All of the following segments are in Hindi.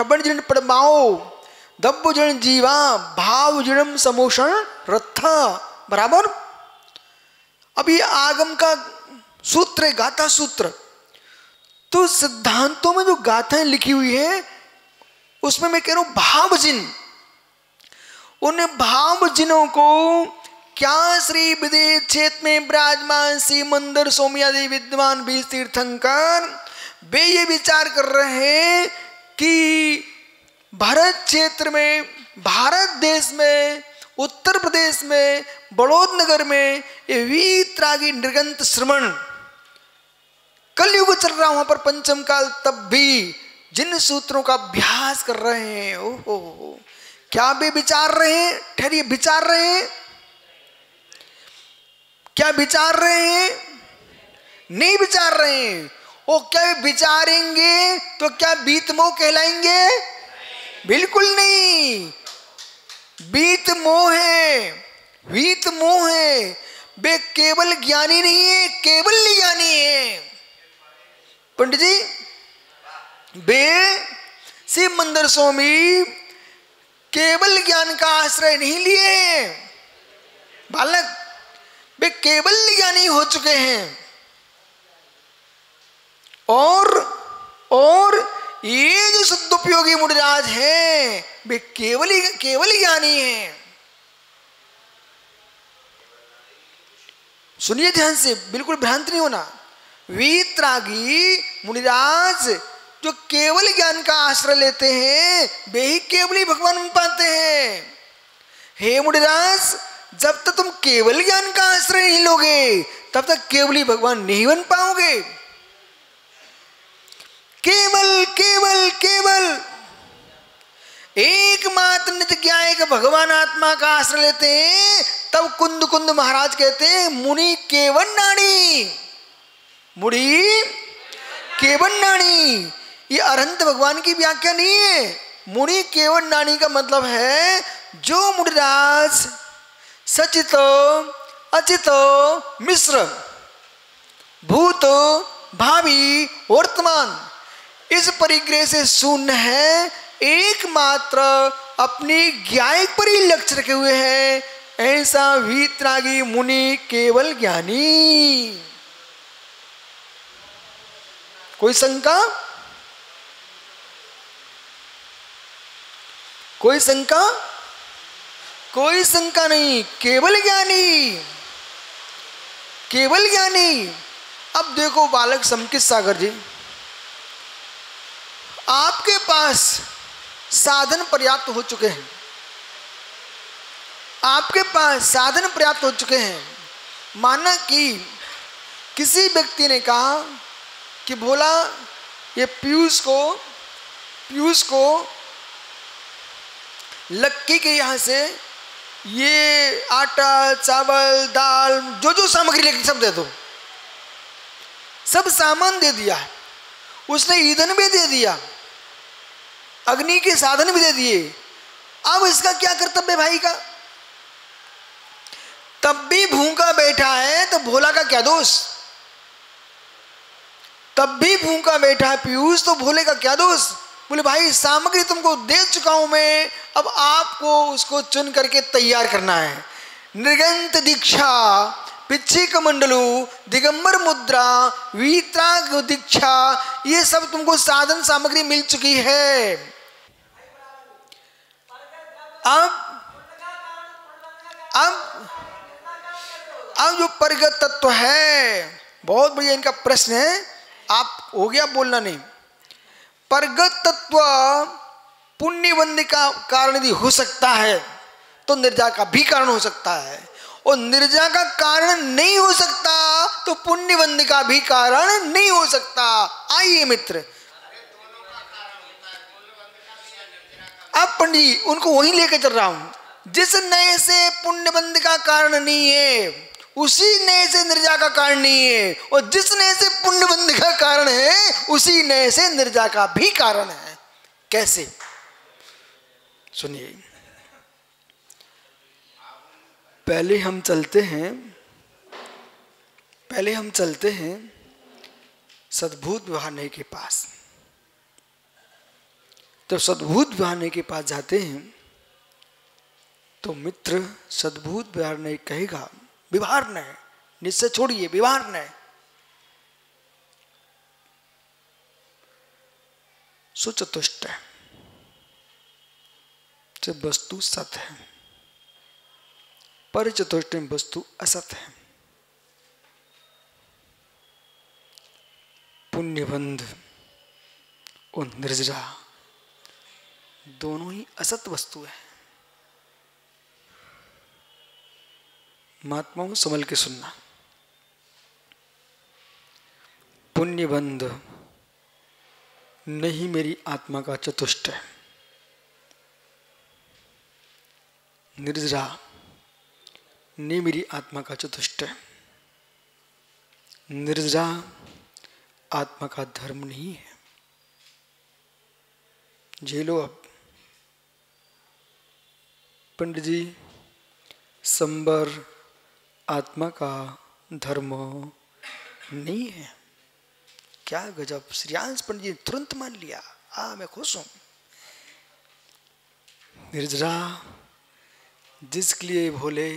ठबण जिन पड़माओ दब्बु जन जीवा भाव जन्म समोषण रथा। बराबर। अभी आगम का सूत्र है गाथा सूत्र, तो सिद्धांतों में जो गाथाएं लिखी हुई है उसमें मैं कह रहा हूं भावजिन, उन भावजिनों को क्या श्री विदेश क्षेत्र में विराजमान श्री मंदिर सोमियादि विद्वान बीज तीर्थंकर वे ये विचार कर रहे हैं कि भारत क्षेत्र में, भारत देश में, उत्तर प्रदेश में, बड़ौद नगर में ये वीतरागी निर्गंत श्रमण कलयुग चल रहा, वहां पर पंचम काल, तब भी जिन सूत्रों का अभ्यास कर रहे हैं, ओहो क्या वे विचार रहे हैं, ठहरिए विचार रहे हैं, क्या विचार रहे हैं? नहीं विचार रहे हैं। ओ क्या वे विचारेंगे तो क्या बीतमोह कहलाएंगे? बिल्कुल नहीं। बीतमोह है, बीतमोह है। वे केवल ज्ञानी नहीं है, केवल ज्ञानी है। पंडित जी बे शिव मंदिर स्वामी केवल ज्ञान का आश्रय नहीं लिए, बालक वे केवल ज्ञानी हो चुके हैं। और ये जो सदुपयोगी मुनिराज हैं वे केवल ज्ञानी हैं। सुनिए ध्यान से, बिल्कुल भ्रांत नहीं होना। वीतरागी मुनिराज जो केवल ज्ञान का आश्रय लेते हैं वे ही केवल ही भगवान पाते हैं। हे मुनिराज, जब तक तुम केवल ज्ञान का आश्रय नहीं लोगे तब तक केवल ही भगवान नहीं बन पाओगे। केवल केवल केवल एकमात्र नित्यायक भगवान आत्मा का आश्रय लेते हैं, तब कुंद कुंद महाराज कहते हैं मुनि केवल नाणी, मुनि केवल नाणी। ये अरहंत भगवान की व्याख्या नहीं है। मुनि केवल नाणी का मतलब है जो मुनिराज सचितो अचितो मिश्र भूत भावी वर्तमान इस परिग्रह से शून्य है, एकमात्र अपनी ज्ञान पर ही लक्ष्य रखे हुए है, ऐसा वीतरागी मुनि केवल ज्ञानी। कोई शंका? कोई शंका? कोई शंका नहीं, केवल ज्ञानी, केवल ज्ञानी। अब देखो बालक समकित सागर जी, आपके पास साधन पर्याप्त हो चुके हैं, आपके पास साधन पर्याप्त हो चुके हैं। माना कि किसी व्यक्ति ने कहा कि बोला ये पीयूष को लक्की के यहाँ से ये आटा चावल दाल जो जो सामग्री लेके सब दे दो, सब सामान दे दिया। उसने ईंधन भी दे दिया, अग्नि के साधन भी दे दिए। अब इसका क्या कर्तव्य भाई का? तब भी भूखा बैठा है तो भोला का क्या दोष? तब भी भूखा बैठा है पीयूष तो भोले का क्या दोष? बोले भाई सामग्री तुमको दे चुका हूं मैं, अब आपको उसको चुन करके तैयार करना है। निर्गंत दीक्षा, पिच्छिक मंडलू, दिगंबर मुद्रा, वीतराग दीक्षा, ये सब तुमको साधन सामग्री मिल चुकी है। अब जो परगत तत्व है, बहुत बढ़िया इनका प्रश्न है, आप हो गया बोलना नहीं। परगत तत्व पुण्यबंध का कारण यदि हो सकता है तो निर्जा का भी कारण हो सकता है, और निर्जा का कारण नहीं हो सकता तो पुण्यबंध का भी कारण नहीं हो सकता। आइए मित्र, अब पंडित जी उनको वहीं लेके चल रहा हूं। जिस नए से पुण्यबंध का कारण नहीं है उसी नए से निर्जा का कारण नहीं है, और जिस नए से पुण्यबंध का कारण है उसी नए से निर्जा का भी कारण है। कैसे? सुनिए, पहले हम चलते हैं सद्भूत वाहने के पास। जब सद्भूत बहाने के पास जाते हैं तो मित्र सद्भूत व्यवहार नहीं कहेगा, व्यवहार नहीं, निश्चय छोड़िए, व्यवहार नहीं। सुचतुष्ट है, जब वस्तु सत है, पर चतुष्ट में वस्तु असत है। पुण्यबंध और निर्जरा दोनों ही असत वस्तु है। महात्माओं संभल के सुनना, पुण्यबंध नहीं मेरी आत्मा का चतुष्ट है, निर्जरा नहीं मेरी आत्मा का चतुष्ट है। निर्जरा आत्मा का धर्म नहीं है। झेलो अब। पंडित जी, संबर आत्मा का धर्म नहीं है। क्या गजब, श्रीयांश पंडित जी तुरंत मान लिया। मैं खुश हूं। निर्जरा जिसके लिए भोले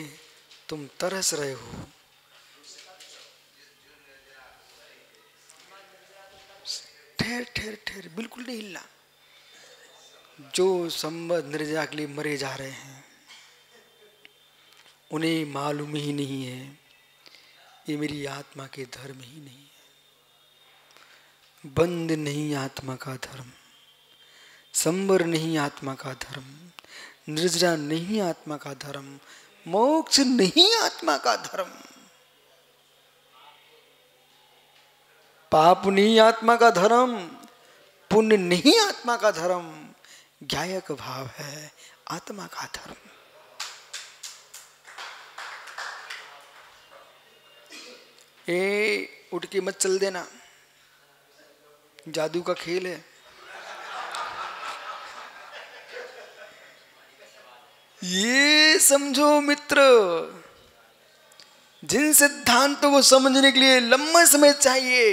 तुम तरस रहे हो, ठहर ठहर ठहर, बिल्कुल नहीं हिलना। जो संबंध निर्जरा के लिए मरे जा रहे हैं, उन्हें मालूम ही नहीं है ये मेरी आत्मा के धर्म ही नहीं है। बंद नहीं आत्मा का धर्म, संबर नहीं आत्मा का धर्म, निर्जरा नहीं आत्मा का धर्म, मोक्ष नहीं आत्मा का धर्म, पाप नहीं आत्मा का धर्म, पुण्य नहीं आत्मा का धर्म, ज्ञायक भाव है आत्मा का धर्म। उठ के मत चल देना, जादू का खेल है। ये समझो मित्र, जिन सिद्धांतों को समझने के लिए लंबा समय चाहिए,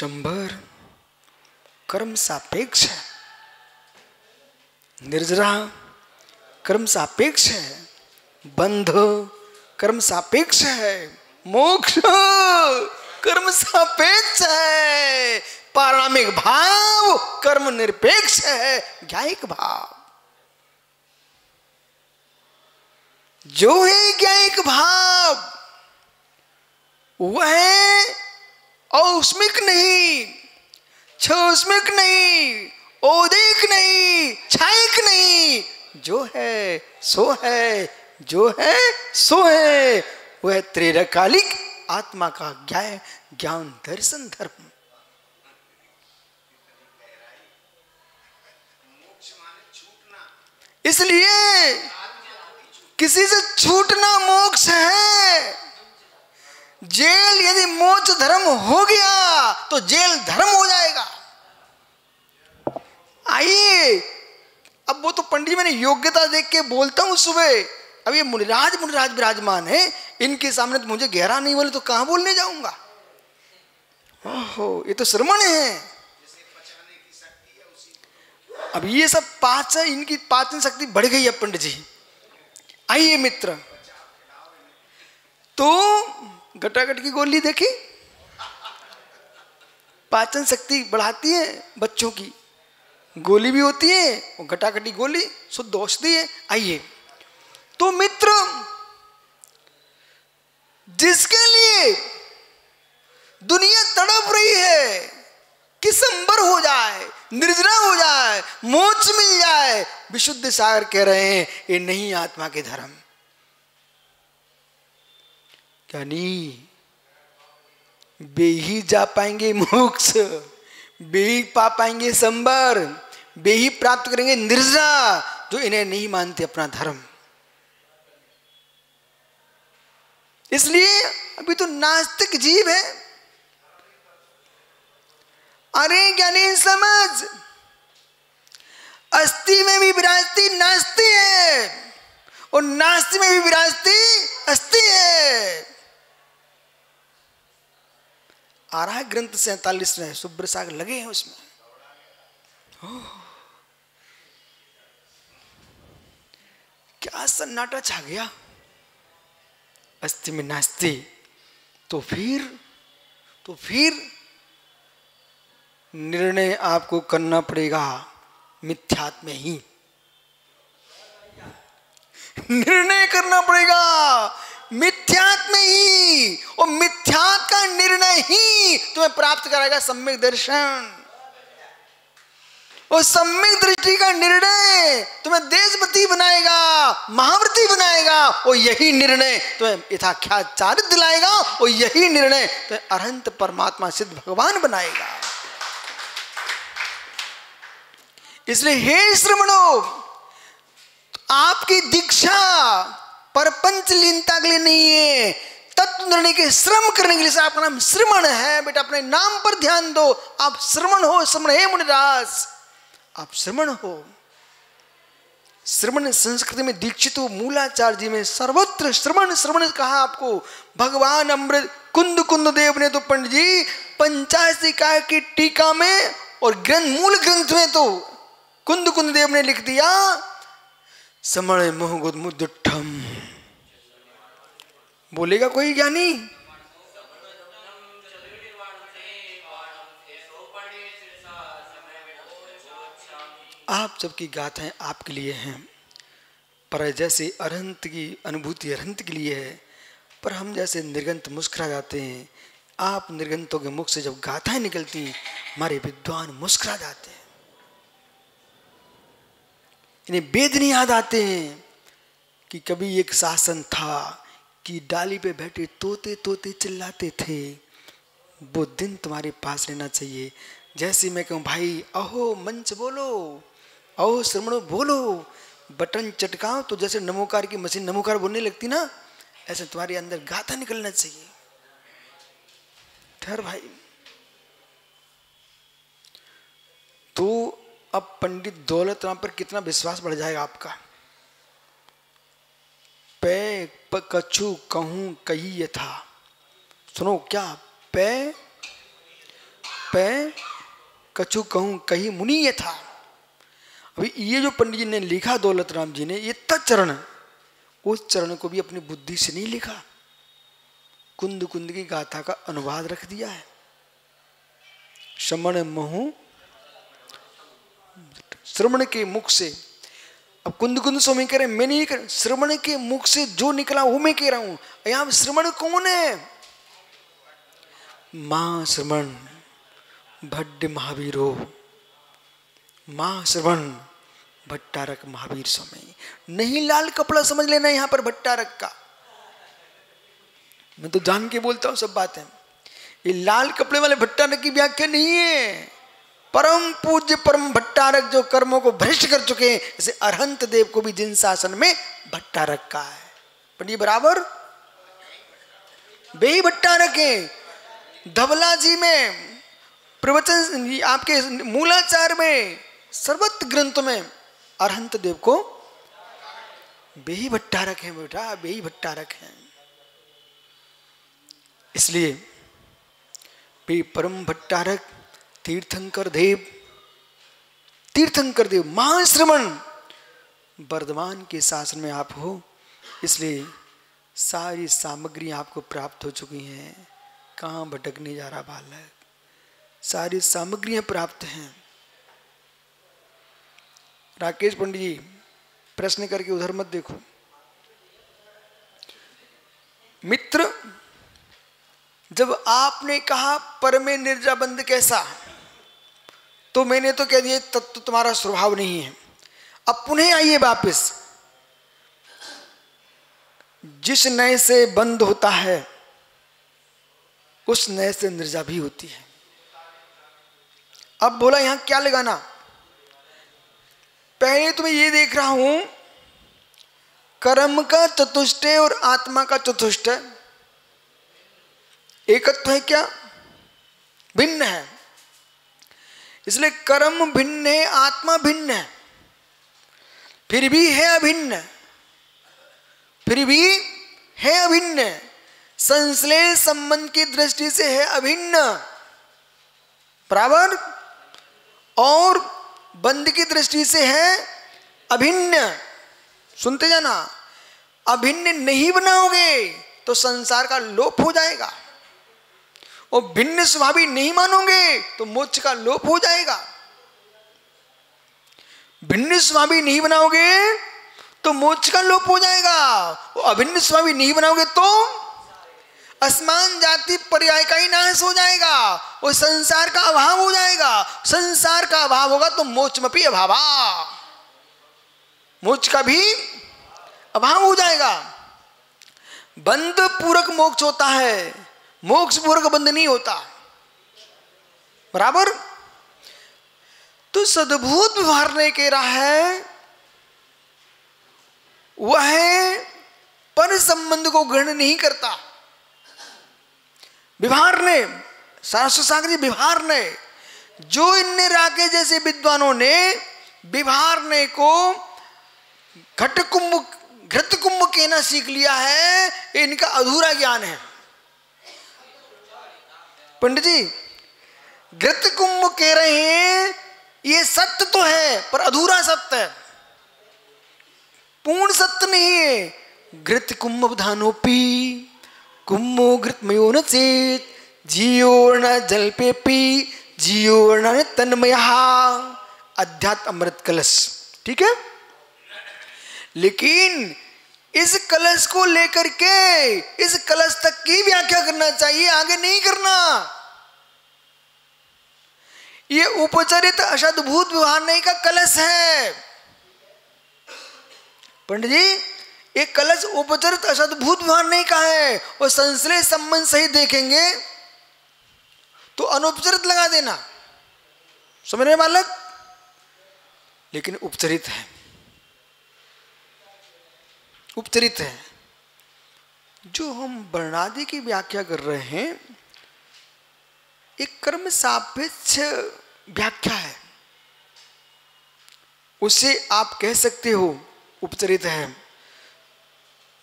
शंभर कर्म सापेक्ष है, निर्जरा कर्म सापेक्ष है, बंध कर्म सापेक्ष है, मोक्ष कर्म सापेक्ष है, पारमार्थिक भाव कर्म निरपेक्ष है, ज्ञायिक भाव जो है ज्ञायिक भाव वह है औष्मिक नहीं, छौष्मिक नहीं, औदिक नहीं, छायिक नहीं। जो है सो है, जो है सो है, वह त्रिकालिक आत्मा का ज्ञान दर्शन धर्म। इसलिए किसी से छूटना मोक्ष है। जेल यदि मोक्ष धर्म हो गया तो जेल धर्म हो जाएगा। आइए अब, वो तो पंडित मैंने योग्यता देख के बोलता हूं सुबह। अब ये मुनिराज विराजमान है, इनके सामने तो मुझे गहरा नहीं बोले तो कहां बोलने जाऊंगा। ओहो, ये तो श्रमण है। अब ये सब पाच है, इनकी पाचन शक्ति बढ़ गई है पंडित जी। आइए मित्र, तो गटागट की गोली देखी, पाचन शक्ति बढ़ाती है बच्चों की, गोली भी होती है और गटागटी गोली शुद्ध औषधि है। आइए तो मित्र, जिसके लिए दुनिया तड़प रही है कि संबर हो जाए, निर्जरा हो जाए, मोक्ष मिल जाए, विशुद्ध सागर कह रहे हैं ये नहीं आत्मा के धर्म। क्या नहीं, बे ही जा पाएंगे मोक्ष, बे ही पा पाएंगे संबर, बे ही प्राप्त करेंगे निर्जरा, जो इन्हें नहीं मानते अपना धर्म। इसलिए अभी तो नास्तिक जीव है। अरे ज्ञानी समझ, अस्थि में भी विराजती नास्ति है और नास्ति में भी विराजती अस्थि है। आ रहा है ग्रंथ 47 में, शुभ्र साग लगे हैं उसमें। क्या सन्नाटा छा गया। अस्ति में नास्ति, तो फिर निर्णय आपको करना पड़ेगा मिथ्यात्म में ही निर्णय करना पड़ेगा, मिथ्यात्म में ही। और मिथ्यात् का निर्णय ही तुम्हें प्राप्त कराएगा सम्यक दर्शन। और सम्यक दृष्टि का निर्णय तुम्हें देशवती बनाएगा, महाव्रती बनाएगा। और यही निर्णय तुम्हें यथाख्याचार्य दिलाएगा। और यही निर्णय तुम्हें अनंत परमात्मा सिद्ध भगवान बनाएगा। इसलिए हे श्रमणों, आपकी दीक्षा परपंच लीनता के लिए नहीं है, तत्व निर्णय के श्रम करने के लिए। आपका नाम श्रमण है बेटा, अपने नाम पर ध्यान दो। आप श्रमण हो, श्रमण हे मुनिराज, आप श्रमण हो। श्रमण संस्कृत में दीक्षित हो, मूलाचार्य जी में सर्वत्र श्रमण श्रमण कहा आपको। भगवान अमृत कुंद कुंददेव ने तो पंडित जी 50 इकाई की टीका में और ग्रंथ मूल ग्रंथ में तो कुंद कुंददेव ने लिख दिया समण मोहगुद मुद्दम। बोलेगा कोई ज्ञानी? आप सबकी गाथाएं आपके लिए हैं, पर जैसे अरहंत की अनुभूति अरहंत के लिए है, पर हम जैसे निर्गंत मुस्कुरा जाते हैं। आप निर्गंतों के मुख से जब गाथाएं निकलती हैं, हमारे विद्वान मुस्कुरा जाते हैं, इन्हें वेद नहीं याद आते हैं कि कभी एक शासन था कि डाली पे बैठे तोते तोते चिल्लाते थे। वो दिन तुम्हारे पास रहना चाहिए। जैसे मैं कहूँ भाई अहो मंच बोलो, अहो श्रमणो बोलो, बटन चटकाओ तो जैसे नमोकार की मशीन नमोकार बोलने लगती ना, ऐसे तुम्हारे अंदर गाथा निकलना चाहिए। ठहर भाई। तो अब पंडित दौलत राम पर कितना विश्वास बढ़ जाएगा आपका। पे कछु कहूँ कही ये था, सुनो क्या, पे कछु कहूँ कही मुनि ये था। अभी ये जो पंडित जी ने लिखा दौलत राम जी ने, ये तचरण, उस चरण को भी अपनी बुद्धि से नहीं लिखा, कुंद कुंद की गाथा का अनुवाद रख दिया है। श्रमण महु श्रवण के मुख से। अब कुंद कुंद स्वामी कह रहे मैं नहीं कर, श्रवण के मुख से जो निकला वो मैं कह रहा हूँ। यहाँ श्रवण कौन है? माँ श्रवण भट्ट महावीर हो, माँ श्रवण भट्टारक महावीर स्वामी। नहीं लाल कपड़ा समझ लेना यहाँ पर भट्टारक का। मैं तो जान के बोलता हूँ सब बातें। ये लाल कपड़े वाले भट्टारक की व्याख्या नहीं है। परम पूज्य परम भट्टारक जो कर्मों को भ्रष्ट कर चुके हैं, जैसे अरहंत देव को भी जिन शासन में भट्टारक का है, पर ये बराबर बेही भट्टारक है। धवला जी में, प्रवचन आपके मूलाचार में, सर्वत्र ग्रंथों में अरहंत देव को बेही भट्टारक है बेटा, बेही भट्टारक है। इसलिए बे परम भट्टारक तीर्थंकर देव, तीर्थंकर देव महाश्रमण वर्धमान के शासन में आप हो। इसलिए सारी सामग्री आपको प्राप्त हो चुकी हैं। कहाँ भटकने जा रहा बालक, सारी सामग्रियां प्राप्त हैं। राकेश पंडित जी प्रश्न करके उधर मत देखो। मित्र, जब आपने कहा पर में निर्जाबंद कैसा, तो मैंने तो कह दिया तत्व तो तुम्हारा स्वभाव नहीं है। अब पुनः आइए वापस, जिस नए से बंद होता है उस नए से निर्जा भी होती है। अब बोला यहां क्या लगाना। पहले तो मैं ये देख रहा हूं कर्म का चतुष्टय और आत्मा का चतुष्टय एकत्व है क्या? भिन्न है। इसलिए कर्म भिन्न है, आत्मा भिन्न है, फिर भी है अभिन्न, फिर भी है अभिन्न। संश्लेष संबंध की दृष्टि से है अभिन्न, बराबर, और बंध की दृष्टि से है अभिन्न। सुनते जाना, अभिन्न नहीं बनाओगे तो संसार का लोप हो जाएगा, और भिन्न स्वभावी नहीं मानोगे तो मोक्ष का लोप हो जाएगा। भिन्न स्वभावी नहीं बनाओगे तो मोक्ष का लोप हो जाएगा, और अभिन्न स्वभावी नहीं बनाओगे तो असमान जाति पर्याय का ही नाश हो जाएगा, और संसार का अभाव हो जाएगा। संसार का अभाव होगा तो मोक्षमपि अभावा, मोक्ष का भी अभाव हो जाएगा। बंध पूरक मोक्ष होता है, मोक्ष पूर्वक बंध नहीं होता, बराबर। तो सद्भूत व्यवहार ने कह रहा है वह पर संबंध को ग्रहण नहीं करता। विवहार ने, सरस्वती सागर जी विवहार ने, जो इनने राके जैसे विद्वानों ने विवहार ने को घटकुंभ घृतकुंभ कहना सीख लिया है, इनका अधूरा ज्ञान है। पंडित जी घृत कुंभ कह रहे हैं, ये सत्य तो है पर अधूरा सत्य है, पूर्ण सत्य नहीं है। घृत कुंभ धानोपी कुंभो घृतमयो न चेत जीवर्ण जल्पे पी जीवर्ण तन्मय अध्यात्म अमृत कलश, ठीक है। लेकिन इस कलश को लेकर के इस कलश तक की व्याख्या करना चाहिए, आगे नहीं करना। ये उपचरित अशद्भूत व्यवहार नहीं का कलश है। पंडित जी ये कलश उपचरित अशद्भूत व्यवहार नहीं का है, और संश्लेष संबंध सही देखेंगे तो अनुपचरित लगा देना, समझ रहे बालक, लेकिन उपचरित है, उपचरित है। जो हम वर्णादि की व्याख्या कर रहे हैं एक कर्म सापेक्ष व्याख्या है, उसे आप कह सकते हो उपचरित है।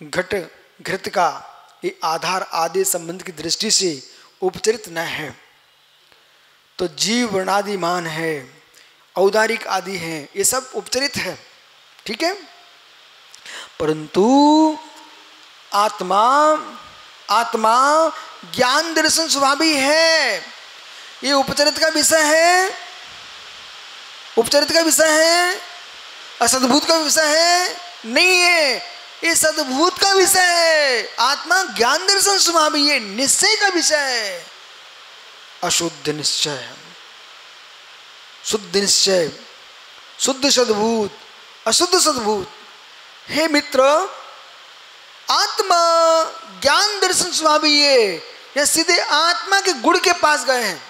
घट घृत का ये आधार आदि संबंध की दृष्टि से उपचरित न है, तो जीव वर्णादिमान है, औदारिक आदि है, ये सब उपचरित है, ठीक है। परंतु आत्मा आत्मा ज्ञान दर्शन स्वभावी है, ये उपचरित का विषय है, उपचरित का विषय है, असद्भूत का विषय है नहीं है, ये सद्भूत का विषय है। आत्मा ज्ञान दर्शन स्वभावी, ये निश्चय का विषय है, अशुद्ध निश्चय, शुद्ध निश्चय, शुद्ध सद्भूत, अशुद्ध सद्भूत। हे मित्र, आत्मा ज्ञान दर्शन स्वामी ये सीधे आत्मा के गुण के पास गए हैं,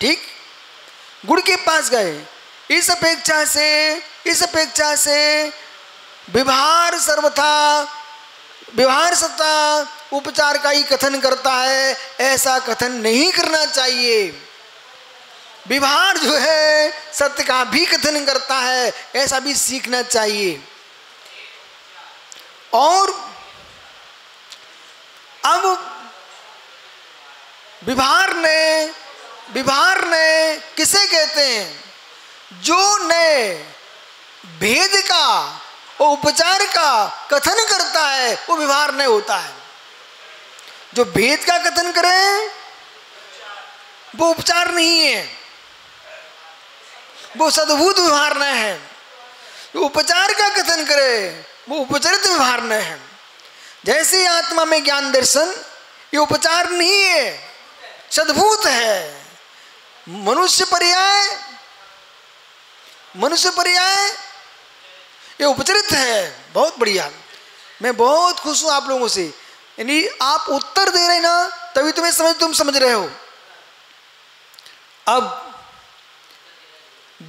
ठीक, गुण के पास गए। इस अपेक्षा से व्यवहार सर्वथा व्यवहार सत्ता उपचार का ही कथन करता है, ऐसा कथन नहीं करना चाहिए। व्यवहार जो है सत्य का भी कथन करता है, ऐसा भी सीखना चाहिए। और अब विभार ने किसे कहते हैं? जो ने भेद का और उपचार का कथन करता है वो विभार ने होता है। जो भेद का कथन करे वो उपचार नहीं है, वो सद्भूत विभार न है। जो उपचार का कथन करे वो उपचरित व्यवहार न है। जैसे आत्मा में ज्ञान दर्शन ये उपचार नहीं है, सद्भूत है। मनुष्य पर्याय ये उपचरित है। बहुत बढ़िया, मैं बहुत खुश हूँ आप लोगों से, यानी आप उत्तर दे रहे ना, तभी तुम्हें समझ, तुम समझ रहे हो। अब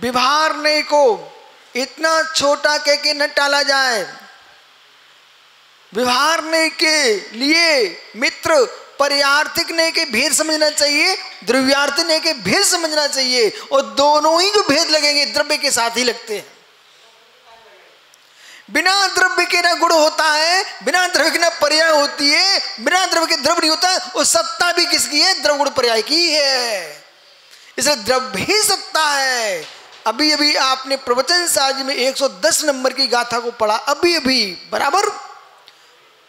व्यवहार नहीं को इतना छोटा कह के न टाला जाए। व्यवहार ने के लिए मित्र पर्यार्थिक ने के भेद समझना चाहिए, द्रव्यार्थी ने के भेद समझना चाहिए, और दोनों ही जो भेद लगेंगे द्रव्य के साथ ही लगते हैं। बिना द्रव्य के ना गुण होता है, बिना द्रव्य के ना पर्याय होती है, बिना द्रव्य के द्रव्य नहीं होता। वो सत्ता भी किसकी है? द्रव्य गुण पर्याय की है। इसलिए द्रव्य ही सत्ता है। अभी अभी आपने प्रवचन साज में 110 नंबर की गाथा को पढ़ा, अभी अभी बराबर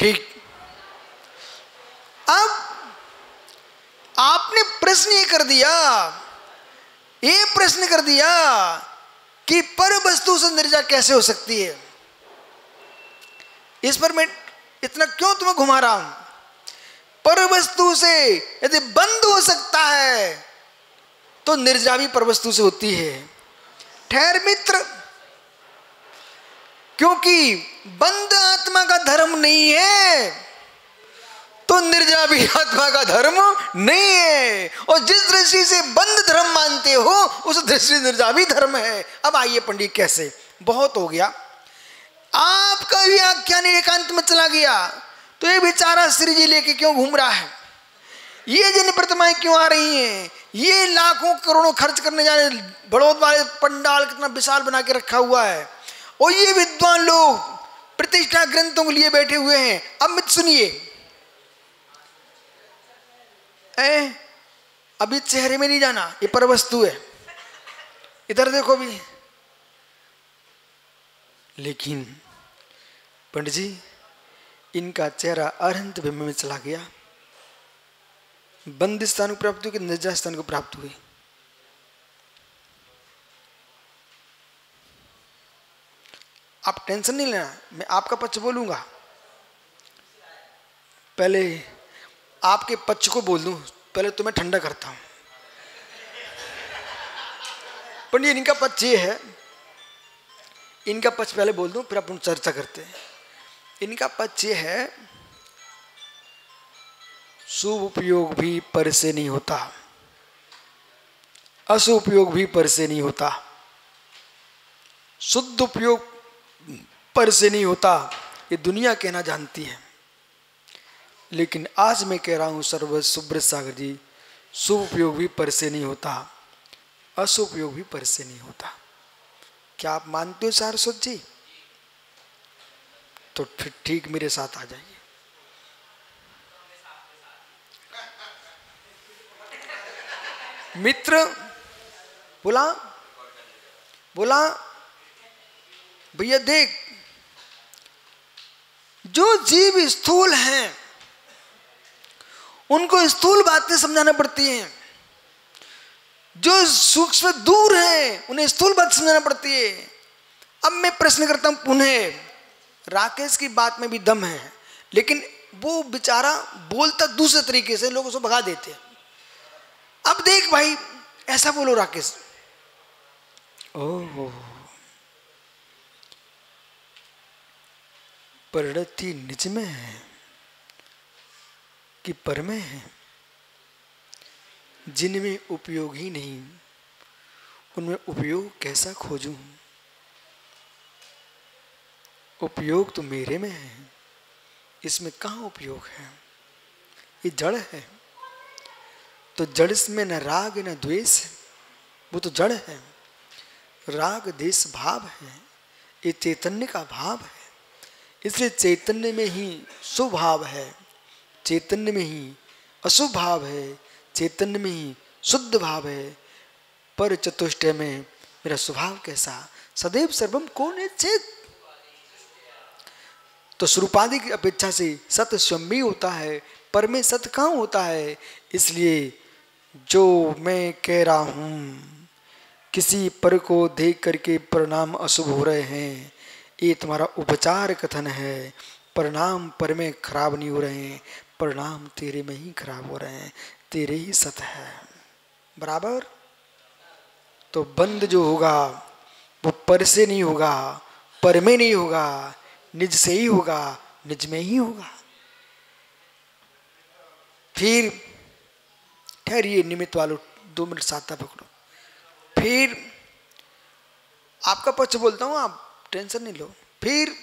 ठीक। अब आपने प्रश्न ये कर दिया, ये प्रश्न कर दिया कि पर वस्तु से निर्जा कैसे हो सकती है। इस पर मैं इतना क्यों तुम्हें घुमा रहा हूं। पर वस्तु से यदि बंद हो सकता है तो निर्जा भी पर वस्तु से होती है। ठहर मित्र, क्योंकि बंद आत्मा का धर्म नहीं है तो निर्जा भी आत्मा का धर्म नहीं है। और जिस दृष्टि से बंद धर्म मानते हो उस दृष्टि निर्जा भी धर्म है। अब आइए पंडित, कैसे बहुत हो गया आपका व्याख्यान एकांत में चला गया तो ये बेचारा श्री जी लेके क्यों घूम रहा है, ये जन प्रतिमाएं क्यों आ रही हैं, ये लाखों करोड़ों खर्च करने जा रहे, बड़ौद वाले पंडाल कितना विशाल बना के रखा हुआ है, और ये विद्वान लोग प्रतिष्ठा ग्रंथों के लिए बैठे हुए हैं। अब मत सुनिए, अभी चेहरे में नहीं जाना, ये परवस्तु है। इधर देखो भी, लेकिन पंडित जी इनका चेहरा अरहंत बिंब में चला गया, बंद स्थान को प्राप्त हुई कि निर्जा स्थान को प्राप्त हुई। आप टेंशन नहीं लेना, मैं आपका पक्ष बोलूंगा, पहले आपके पक्ष को बोल दूं, पहले तुम्हें ठंडा करता हूं। पंडित इनका पक्ष ये है, इनका पक्ष पहले बोल दूं फिर अपन चर्चा करते हैं। इनका पक्ष ये है, शुभ उपयोग भी पर से नहीं होता, अशुभ उपयोग भी पर से नहीं होता, शुद्ध उपयोग पर से नहीं होता, ये दुनिया कहना जानती है। लेकिन आज मैं कह रहा हूँ सर्व सुब्र सागर जी, शुभ उपयोग भी पर से नहीं होता, अशुभ उपयोग भी पर से नहीं होता। क्या आप मानते हो सारस्वत जी? तो फिर ठीक मेरे साथ आ जाइए। मित्र बोला बोला भैया देख, जो जीव स्थूल हैं उनको स्थूल बातें समझाना पड़ती हैं, जो सूक्ष्म दूर हैं उन्हें स्थूल बात समझाना पड़ती है। अब मैं प्रश्न करता हूं पुनः, राकेश की बात में भी दम है, लेकिन वो बेचारा बोलता दूसरे तरीके से, लोग उसको भगा देते हैं। अब देख भाई, ऐसा बोलो राकेश, ओह परिणति निज में है कि पर में है, जिनमें उपयोग ही नहीं उनमें उपयोग कैसा खोजूं, उपयोग तो मेरे में है, इसमें कहाँ उपयोग है, ये जड़ है। तो जड़ में न राग न द्वेष, वो तो जड़ है। राग देश भाव है, ये चैतन्य का भाव है, इसलिए चैतन्य में ही शुभ भाव है, चैतन्य में ही अशुभ भाव है, चैतन्य में ही शुद्ध भाव है। पर चतुष्टय में मेरा स्वभाव कैसा, सदैव सर्वम कौन है चेत, तो स्वरूपादि की अपेक्षा से सत स्वयं भी होता है, पर में सत कहाँ होता है। इसलिए जो मैं कह रहा हूँ, किसी पर को देख करके परिणाम अशुभ हो रहे हैं, ये तुम्हारा उपचार कथन है। परिणाम पर में खराब नहीं हो रहे हैं, परिणाम तेरे में ही खराब हो रहे हैं, तेरे ही सत है बराबर। तो बंद जो होगा वो पर से नहीं होगा, पर में नहीं होगा, निज से ही होगा, निज में ही होगा। फिर ठहरिए निमित्त वालों, 2 मिनट साथ पकड़ो, फिर आपका पक्ष बोलता हूँ, आप टेंशन नहीं लो। फिर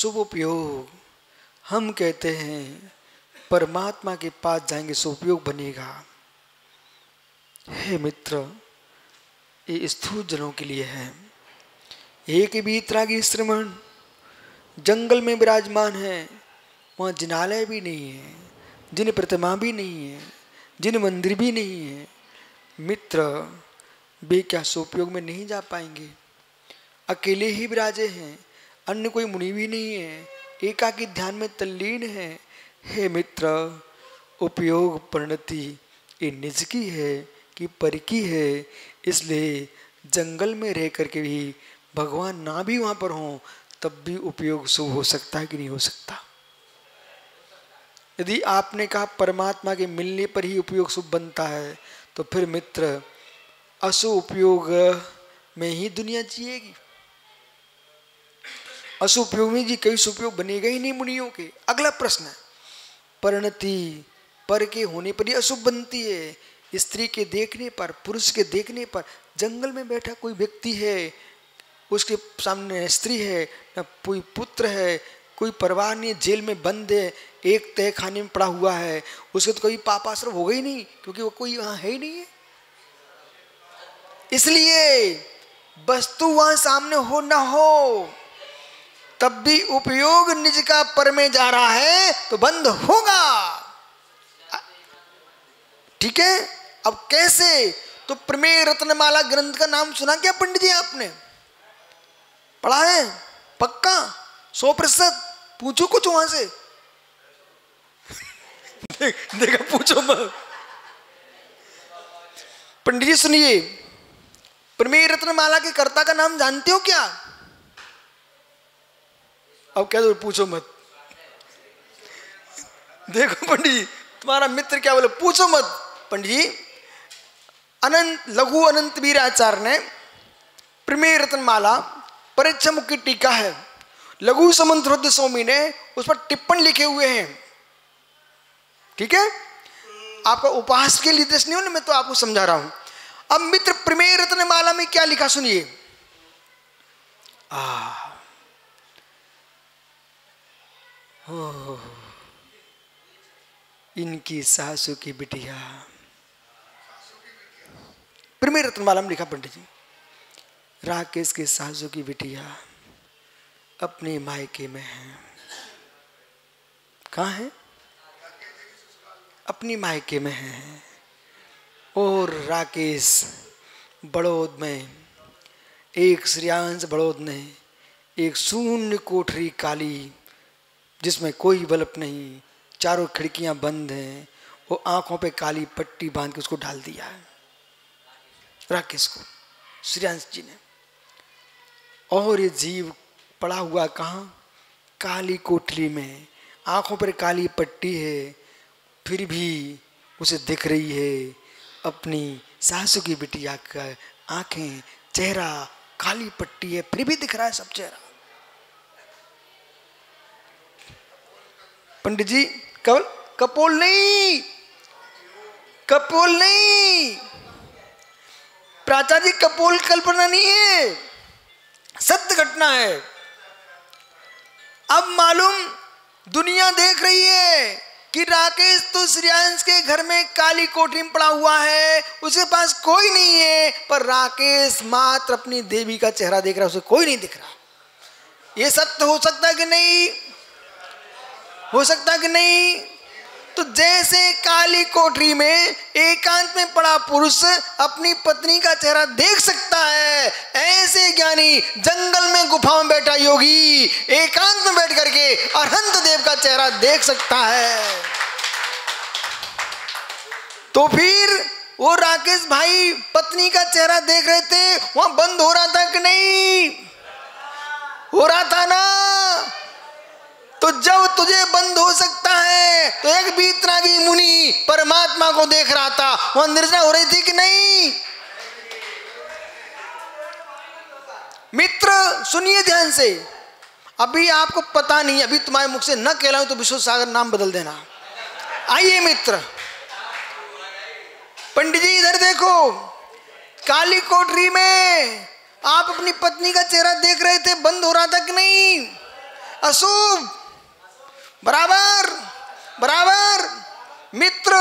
शुभ उपयोग, हम कहते हैं परमात्मा के पास जाएंगे शुभ उपयोग बनेगा। हे मित्र, ये स्थूल जनों के लिए है, एक बीतरागी श्रमण जंगल में विराजमान है, वहाँ जिनालय भी नहीं है, जिन प्रतिमा भी नहीं है, जिन मंदिर भी नहीं है, मित्र वे क्या सोपयोग में नहीं जा पाएंगे? अकेले ही विराजे हैं, अन्य कोई मुनि भी नहीं है, एकाकी ध्यान में तल्लीन है। हे मित्र, उपयोग परिणति ये निज की है कि पर की है, इसलिए जंगल में रह करके भी भगवान ना भी वहाँ पर हों तब भी उपयोग शुभ हो सकता है कि नहीं हो सकता? यदि आपने कहा परमात्मा के मिलने पर ही उपयोग शुभ बनता है, तो फिर मित्र अशुभ उपयोग में ही दुनिया जिएगी। अशुभ उपयोग में जी कई शुभ उपयोग बनेगा ही नहीं मुनियों के। अगला प्रश्न है, परिणति पर के होने पर ही अशुभ बनती है। स्त्री के देखने पर, पुरुष के देखने पर, जंगल में बैठा कोई व्यक्ति है, उसके सामने स्त्री है, न कोई पुत्र है, कोई परिवार नहीं, जेल में बंद है, एक तय खाने में पड़ा हुआ है, उसके तो कोई पापाश्रम होगा ही नहीं, क्योंकि वो कोई यहाँ है ही नहीं है। इसलिए वस्तु वहाँ सामने हो ना हो तब भी उपयोग निज का पर में जा रहा है तो बंद होगा। ठीक है, अब कैसे? तो प्रमेय रत्नमाला ग्रंथ का नाम सुना क्या पंडित जी? आपने पढ़ा है पक्का? 100% पूछो कुछ वहां से। देखा पूछो मत। पंडित जी सुनिए, प्रमेय रत्नमाला के कर्ता का नाम जानते हो क्या? अब क्या तो पूछो मत। देखो पंडित जी तुम्हारा मित्र क्या बोले, पूछो मत। पंडित जी अनंत लघु अनंत वीराचार्य ने प्रमेय रत्नमाला परिच्छम की टीका है, लघु समंत रुद्ध स्वामी ने उस पर टिप्पण लिखे हुए हैं। ठीक है, आपका उपहास के लिए देश नहीं हो ना, मैं तो आपको समझा रहा हूं। अब मित्र प्रमेय रत्नमाला में क्या लिखा सुनिए, हो इनकी सासू की बिटिया। प्रमेय रत्नमाला में लिखा पंडित जी, राकेश के सासू की बिटिया अपने मायके में है। कहाँ है? अपनी मायके में है। और राकेश बड़ौद में, एक श्रेयांश बड़ौद ने एक शून्य कोठरी काली जिसमें कोई बल्ब नहीं, चारों खिड़कियां बंद हैं, वो आंखों पे काली पट्टी बांध के उसको डाल दिया है राकेश को श्रेयांश जी ने। और ये जीव पड़ा हुआ कहाँ? काली कोठरी में, आंखों पर काली पट्टी है, फिर भी उसे दिख रही है अपनी सासू की बिटिया का आंखें, चेहरा, काली पट्टी है, फिर भी दिख रहा है सब चेहरा। पंडित जी कवल कपोल नहीं, कपोल नहीं प्राचा जी, कपोल कल्पना नहीं है, सत्य घटना है। अब मालूम दुनिया देख रही है कि राकेश तो श्रेयांश के घर में काली कोठरी में पड़ा हुआ है, उसके पास कोई नहीं है, पर राकेश मात्र अपनी देवी का चेहरा देख रहा है, उसे कोई नहीं दिख रहा। ये सत्य हो सकता है कि नहीं हो सकता कि नहीं? तो जैसे काली कोठरी में एकांत में पड़ा पुरुष अपनी पत्नी का चेहरा देख सकता है, ऐसे ज्ञानी जंगल में गुफा में बैठा योगी एकांत में बैठ करके अनंत देव का चेहरा देख सकता है। तो फिर वो राकेश भाई पत्नी का चेहरा देख रहे थे, वहां बंद हो रहा था कि नहीं हो रहा था ना? तो जब तुझे बंद हो सकता है तो एक बीतरागी मुनि परमात्मा को देख रहा था, वह निर्जन हो रही थी कि नहीं? मित्र सुनिए ध्यान से, अभी आपको पता नहीं, अभी तुम्हारे मुख से न कहलाऊं तो विशुद्ध सागर नाम बदल देना। आइए मित्र, पंडित जी इधर देखो, काली कोठरी में आप अपनी पत्नी का चेहरा देख रहे थे, बंद हो रहा था कि नहीं? अशुभ बराबर बराबर। मित्र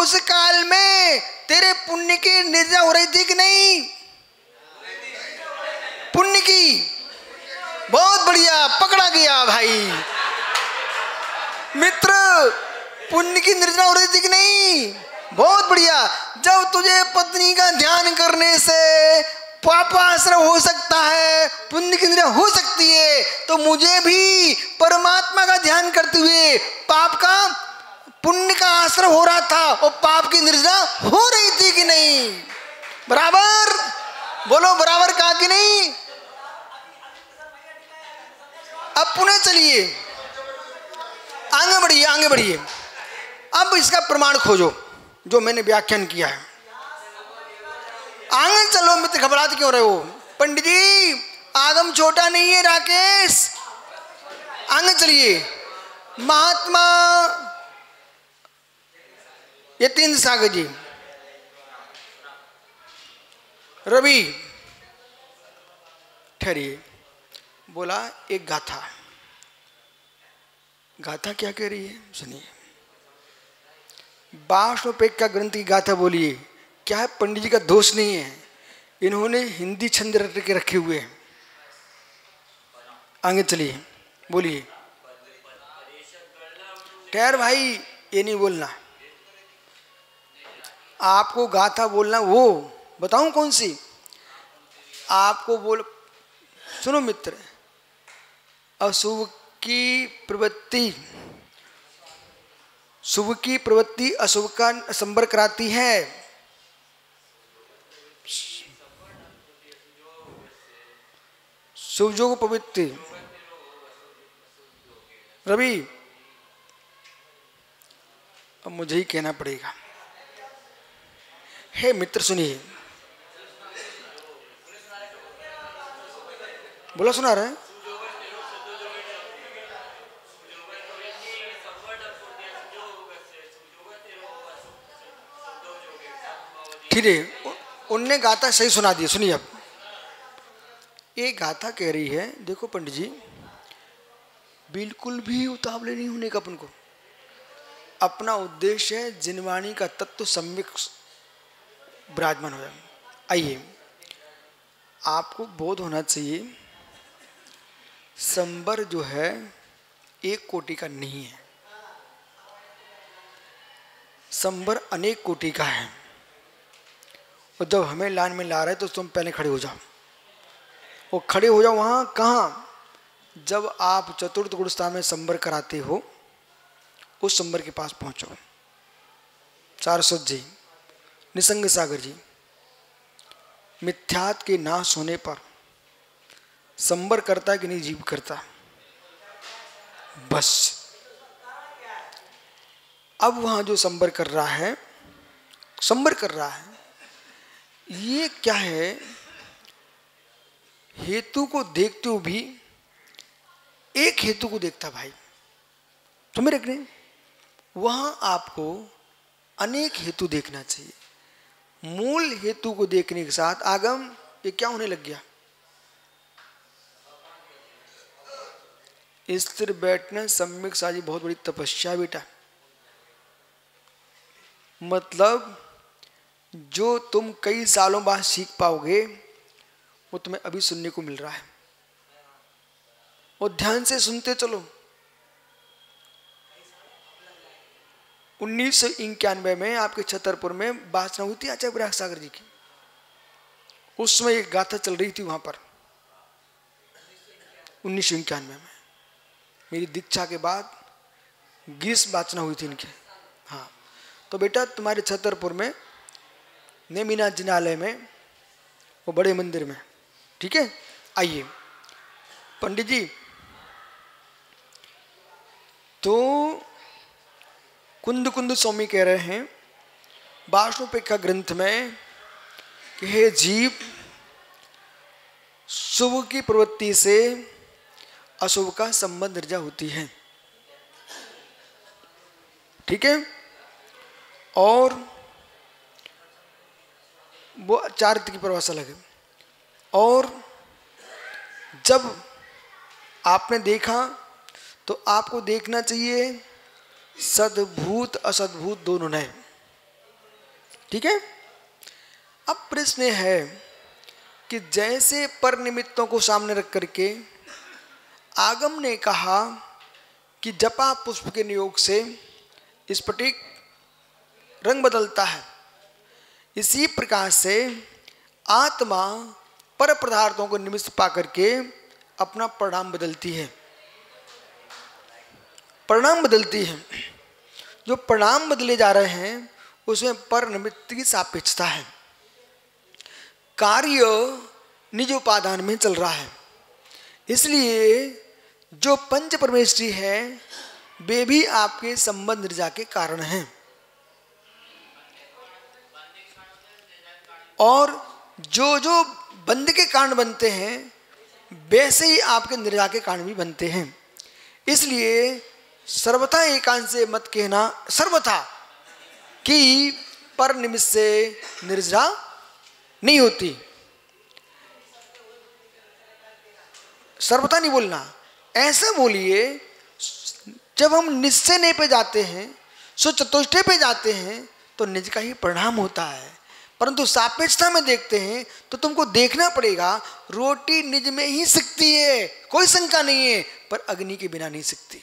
उस काल में तेरे पुण्य की निर्जा हो रही थी कि नहीं? पुण्य की चला गया भाई। मित्र पुण्य की निर्जना हो रही थी कि नहीं? बहुत बढ़िया। जब तुझे पत्नी का ध्यान करने से पापाश्रय हो सकता है, पुण्य की निर्जना हो सकती है, तो मुझे भी परमात्मा का ध्यान करते हुए पाप का पुण्य का आश्रय हो रहा था और पाप की निर्जना हो रही थी कि नहीं? बराबर बोलो, बराबर कहा कि नहीं? अब पुनः चलिए, आगे बढ़िए, आगे बढ़िए। अब इसका प्रमाण खोजो जो मैंने व्याख्यान किया है। आगे चलो मित्र, घबराते क्यों रहे हो? पंडित जी आगम छोटा नहीं है राकेश, आगे चलिए। महात्मा यतीन्द्र सागर जी, रवि, ठहरिए, बोला एक गाथा। गाथा क्या कह रही है सुनिए। 62 रुपये का ग्रंथ की गाथा बोलिए। क्या है, पंडित जी का दोष नहीं है, इन्होंने हिंदी छंद रट के रखे हुए हैं। आगे चलिए, बोलिए। ठहर भाई, ये नहीं बोलना, आपको गाथा बोलना। वो बताऊं कौन सी आपको बोल? सुनो मित्र, अशुभ की प्रवृत्ति, शुभ की प्रवृत्ति अशुभ का संपर्क कराती है। शुभ जो पवित्र, रवि अब मुझे ही कहना पड़ेगा। हे मित्र सुनिए, बोला सुना रहे हैं? ठीक है, उनने गाथा सही सुना दी। सुनिए अब ये गाथा कह रही है, देखो पंडित जी बिल्कुल भी उतावले नहीं होने का अपन को। अपना उद्देश्य है जिनवाणी का तत्व सम्यक विराजमान हो जाए। आइए, आपको बोध होना चाहिए संबर जो है 1 कोटि का नहीं है, संबर अनेक कोटि का है। और जब हमें लाइन में ला रहे तो तुम पहले खड़े हो जाओ। वो खड़े हो जाओ वहाँ कहाँ? जब आप चतुर्थ गुण स्थान में संबर कराते हो उस संबर के पास पहुँचो। सारस्वत जी, निसंग सागर जी, मिथ्यात के नाश होने पर संबर करता है कि नहीं जीव करता? बस अब वहाँ जो संबर कर रहा है, संबर कर रहा है, ये क्या है, हेतु को देखते हुए भी एक हेतु को देखता भाई। तुम्हें रखने वहाँ आपको अनेक हेतु देखना चाहिए। मूल हेतु को देखने के साथ आगम ये क्या होने लग गया? स्थिर बैठना सम्यक साजी, बहुत बड़ी तपस्या बेटा। मतलब जो तुम कई सालों बाद सीख पाओगे वो तुम्हें अभी सुनने को मिल रहा है। और ध्यान से सुनते चलो। 1991 में आपके छतरपुर में बात हुई थी आचार्य विराग सागर जी की, उसमें एक गाथा चल रही थी वहाँ पर। 1991 में मेरी दीक्षा के बाद 20 वाचना हुई थी इनके। हाँ, तो बेटा तुम्हारे छतरपुर में नेमिनाथ जिनालय में, वो बड़े मंदिर में, ठीक है। आइए पंडित जी, तो कुंद स्वामी कह रहे हैं 62 रुपये का ग्रंथ में कि हे जीव, शुभ की प्रवृत्ति से अशुभ का संबंध निर्जा होती है, ठीक है। और वो चारित्र की परिभाषा लगे। और जब आपने देखा तो आपको देखना चाहिए सद्भूत असद्भूत दोनों ने, ठीक है। अब प्रश्न है कि जैसे पर निमित्तों को सामने रख करके आगम ने कहा कि जपा पुष्प के नियोग से स्फटिक रंग बदलता है। इसी प्रकार से आत्मा पर पदार्थों को निमित्त पा करके अपना परिणाम बदलती है, परिणाम बदलती है। जो परिणाम बदले जा रहे हैं उसमें पर निमित्त की सापेक्षता है। कार्य निज उपादान में चल रहा है, इसलिए जो पंच परमेश्वरी है वे भी आपके संबंध निर्जा के कारण हैं। और जो जो बंध के कारण बनते हैं वैसे ही आपके निर्जा के कारण भी बनते हैं। इसलिए सर्वथा एकांत से मत कहना, सर्वथा कि पर निमित्त से निर्जा नहीं होती, सर्वथा नहीं बोलना। ऐसा बोलिए, जब हम निश्चय ने पे जाते हैं, सो चतुष्टय पे जाते हैं तो निज का ही परिणाम होता है, परंतु सापेक्षता में देखते हैं तो तुमको देखना पड़ेगा रोटी निज में ही सिकती है, कोई शंका नहीं है, पर अग्नि के बिना नहीं सिकती।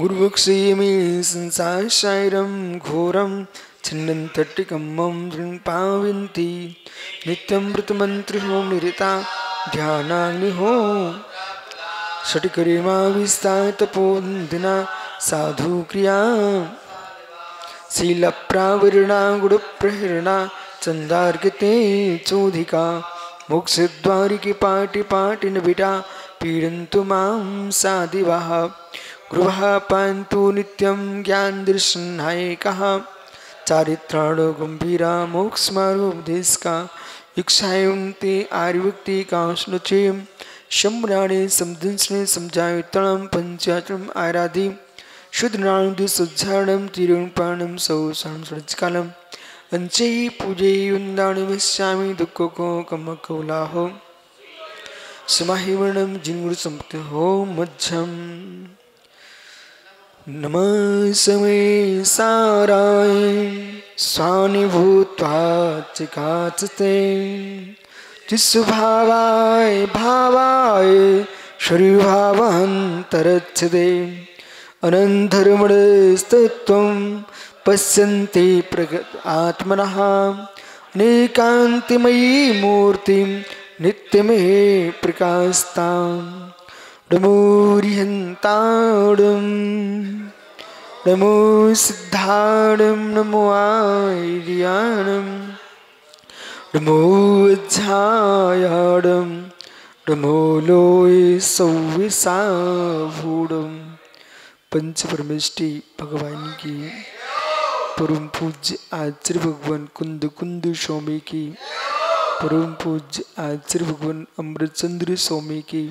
गुरुभुक्षेमि संसार शायरम घोरम छिन्नंतटिकम पावन्ति नित्यमृतमंत्रिहोम निरता ध्यानाग्निहो षट्कर्मा विस्तार तपोदिना साधु क्रिया शीलप्रावरणा गुणप्रहरणा चंदार्कते चोधिका मोक्षद्वारिकी पाटी पाटिनबिटा पीडन्तु मां साधिवाः गृह पांतु नित्यं ज्ञान दर्शनायकः चारित्राणो गंभीरा मोक्षमार्गोपदेशका इक्षायुंते आर्युक्ति कांशनुचे शम्राणे समदंशने समझायुतणं पंचाचम आराधि शुद्धनानुदि सुज्जारणं तिरुणपाणं सौसां सृजकालम् अंचे पूजयुन्दानुमिष्यामि दुःखको कमकौलाहो समाहिवर्णं जिन्मुरुसम्पतिहो मध्यम्। नमः समय साराय स्वानुभूत्वा चिकाचते जिस्वभावाय भावाय शरीरभावान्तरच्छदे अनंधर्मणस्तत्वं पश्यन्ति प्रगत आत्मनः अनेकांतिमयी मूर्तिं नित्यमहे प्रकाशताम्। डमोरिहंताडम नमो सिद्धाडम नमो आर्याणम नमो अध्यायाडम नमो लोय सौविसाभूडम। पंच परमेष्टि भगवान की परम पूज्य आचार्य भगवान कुंद कुंद स्वामी की, परम पूज्य आचार्य भगवान अमृतचंद्र स्वामी की,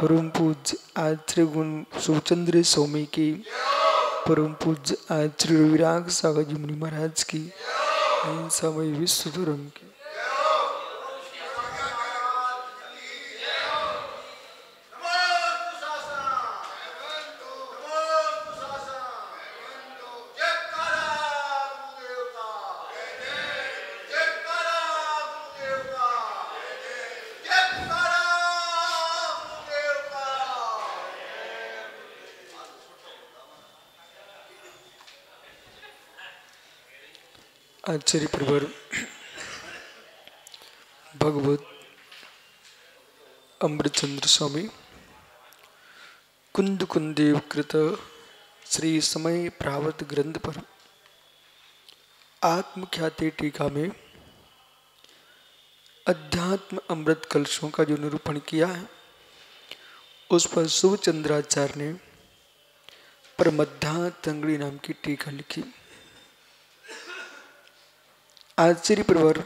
परम पूज्य आचार्य गुण सुचंद्र स्वामी की, परम पूज्य आचार्य रविराग सागर जी महाराज की, इन समय विश्व धर्म की। आचार्य प्रवर भगवत अमृतचंद्र स्वामी कुंद कुंदेव कृत श्री समय प्रावत ग्रंथ पर आत्मख्याति टीका में अध्यात्म अमृत कलशों का जो निरूपण किया है उस पर सुचंद्राचार्य ने परमध्यातंगड़ी नाम की टीका लिखी। आचार्य प्रवर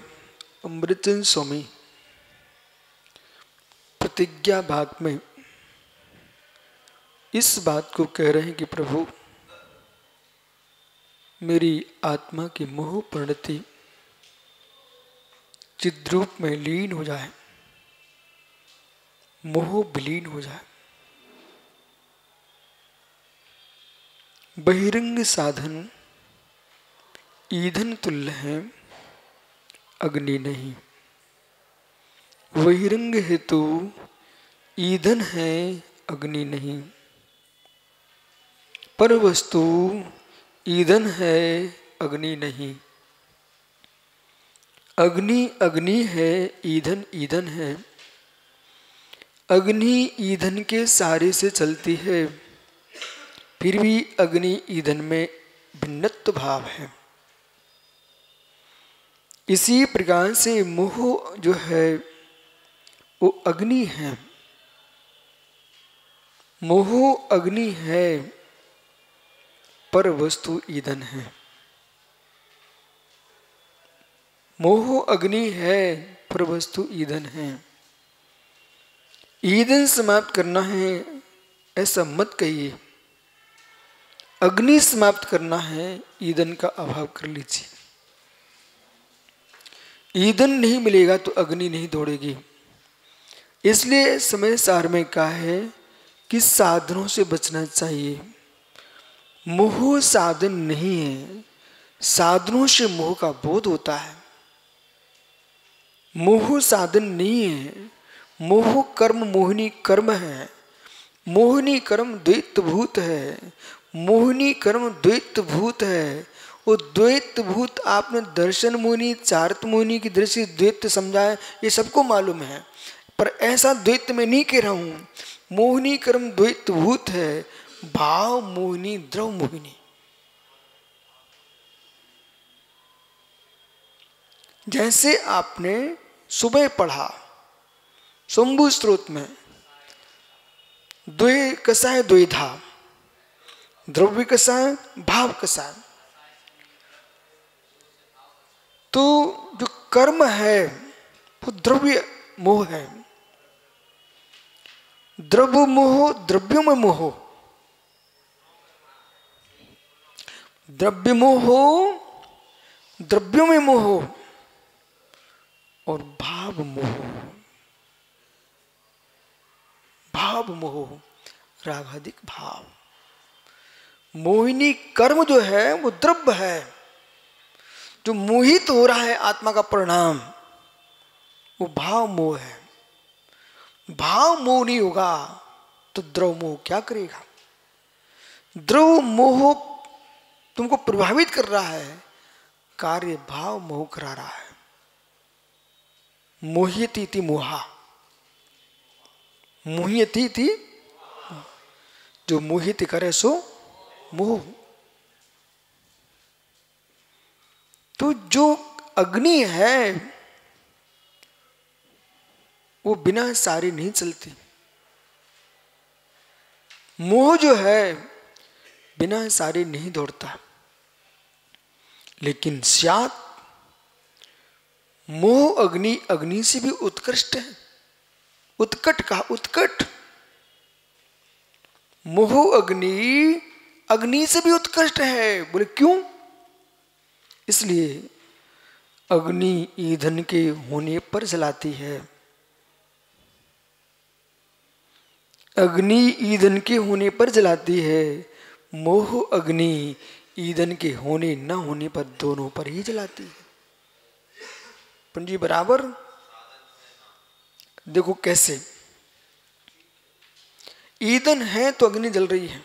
अमृतचंद्र स्वामी प्रतिज्ञा भाग में इस बात को कह रहे हैं कि प्रभु मेरी आत्मा की मोह प्रणति चिद्रूप में लीन हो जाए, मोह विलीन हो जाए। बहिरंग साधन ईंधन तुल्य है, अग्नि नहीं। बहिरंग हेतु ईंधन है, अग्नि नहीं। पर वस्तु ईंधन है, अग्नि नहीं। अग्नि अग्नि है, ईंधन ईंधन है। अग्नि ईंधन के सारे से चलती है, फिर भी अग्नि ईंधन में भिन्नत्व भाव है। इसी प्रकार से मोह जो है वो अग्नि है। मोह अग्नि है, पर वस्तु ईंधन है। मोह अग्नि है, पर वस्तु ईंधन है। ईंधन समाप्त करना है ऐसा मत कहिए, अग्नि समाप्त करना है, ईंधन का अभाव कर लीजिए। ईंधन नहीं मिलेगा तो अग्नि नहीं दौड़ेगी। इसलिए समय सार में कहा है कि साधनों से बचना चाहिए। मोह साधन नहीं है, साधनों से मोह का बोध होता है। मोह साधन नहीं है, मोह कर्म मोहिनी कर्म है। मोहिनी कर्म द्वैतभूत है। मोहिनी कर्म द्वैतभूत है। वो द्वैतभूत आपने दर्शन मोहिनी चार्त मोहिनी की दृष्टि द्वैत समझा है, ये सबको मालूम है, पर ऐसा द्वैत में नहीं कह रहा हूँ। मोहिनी कर्म द्वैतभूत है, भाव मोहिनी द्रव मोहिनी। जैसे आपने सुबह पढ़ा शंभु स्त्रोत में, द्वे कसाय द्वैधा, द्रव्य कसाय भाव कसाय। तो जो कर्म है वो द्रव्य मोह है, द्रव्य मोह द्रव्यों में मोह, द्रव्य मोह द्रव्यों में मोह, और भाव मोह, भाव मोह रागाधिक भाव। मोहिनी कर्म जो है वो द्रव्य है, जो मोहित हो रहा है आत्मा का परिणाम, वो भाव मोह है। भाव मोह नहीं होगा तो द्रव मोह क्या करेगा? द्रव मोह तुमको प्रभावित कर रहा है, कार्य भाव मोह करा रहा है। मोहिती थी मोहा, मोहिती थी, जो मोहित करे सो मोह। तो जो अग्नि है वो बिना सारी नहीं चलती। मोह जो है बिना सारी नहीं दौड़ता, लेकिन स्यात् मोह अग्नि अग्नि से भी उत्कृष्ट है। उत्कट का उत्कट, मोह अग्नि अग्नि से भी उत्कृष्ट है। बोले क्यों? इसलिए अग्नि ईंधन के होने पर जलाती है। अग्नि ईंधन के होने पर जलाती है, मोह अग्नि ईंधन के होने न होने पर दोनों पर ही जलाती है। पंजी बराबर देखो कैसे ईंधन है तो अग्नि जल रही है,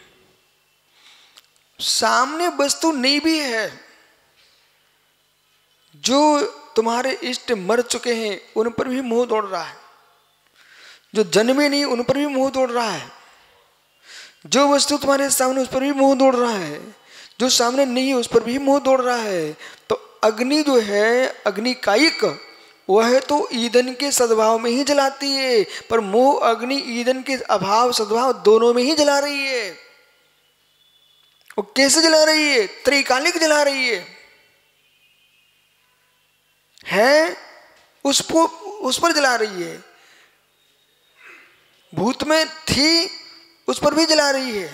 सामने वस्तु नहीं भी है, जो तुम्हारे इष्ट मर चुके हैं उन पर भी मोह दौड़ रहा है, जो जन्मे नहीं उन पर भी मोह दौड़ रहा है, जो वस्तु तुम्हारे सामने उस पर भी मोह दौड़ रहा है, जो सामने नहीं है उस पर भी मोह दौड़ रहा है। तो अग्नि जो है अग्नि कायिक वह तो ईंधन के सद्भाव में ही जलाती है, पर मोह अग्नि ईंधन के अभाव सद्भाव दोनों में ही जला रही है। वो कैसे जला रही है? त्रिकालिक जला रही है उसको उस पर जला रही है, भूत में थी उस पर भी जला रही है,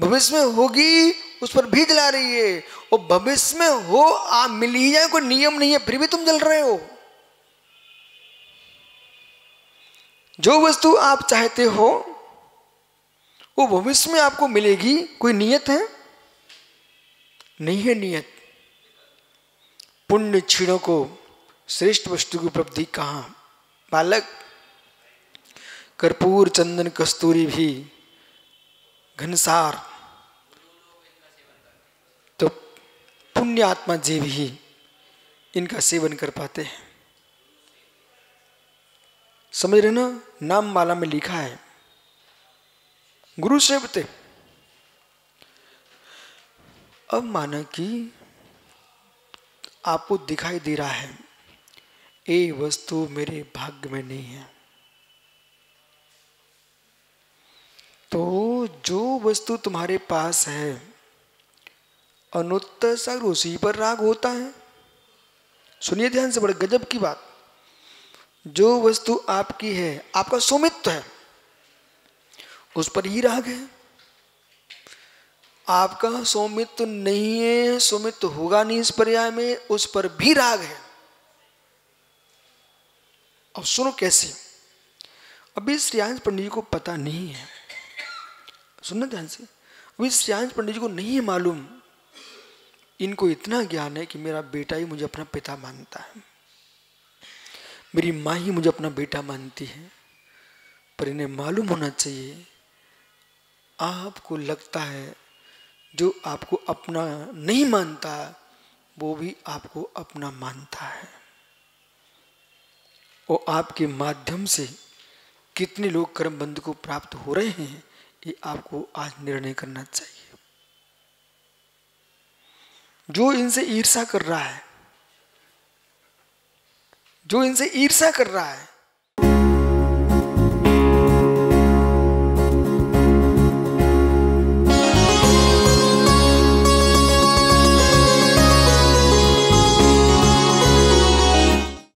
भविष्य में होगी उस पर भी जला रही है। और भविष्य में हो आप मिली जाए कोई नियम नहीं है, फिर भी तुम जल रहे हो। जो वस्तु आप चाहते हो वो भविष्य में आपको मिलेगी, कोई नियत है? नहीं है नियत। पुण्य क्षीणों को श्रेष्ठ वस्तु की उपलब्धि कहाँ बालक। कर्पूर चंदन कस्तूरी भी घनसार, तो पुण्य आत्मा जीव ही इनका सेवन कर पाते हैं। समझ रहे ना, नाम माला में लिखा है गुरु सेवते। अब माना कि आपको दिखाई दे रहा है ये वस्तु मेरे भाग्य में नहीं है, तो जो वस्तु तुम्हारे पास है अनुत्तर सागर उसी पर राग होता है। सुनिए ध्यान से, बड़े गजब की बात। जो वस्तु आपकी है, आपका स्वामित्व है, उस पर ही राग है। आपका स्वामित्व नहीं है, स्वामित्व होगा नहीं इस पर्याय में, उस पर भी राग है। अब सुनो कैसे, अभी श्रेयांश पंडित जी को पता नहीं है, सुनना ध्यान से। अभी श्रेयांश पंडित जी को नहीं है मालूम, इनको इतना ज्ञान है कि मेरा बेटा ही मुझे अपना पिता मानता है, मेरी माँ ही मुझे अपना बेटा मानती है। पर इन्हें मालूम होना चाहिए, आपको लगता है जो आपको अपना नहीं मानता वो भी आपको अपना मानता है, और आपके माध्यम से कितने लोग कर्मबंध को प्राप्त हो रहे हैं ये आपको आज निर्णय करना चाहिए। जो इनसे ईर्ष्या कर रहा है, जो इनसे ईर्ष्या कर रहा है,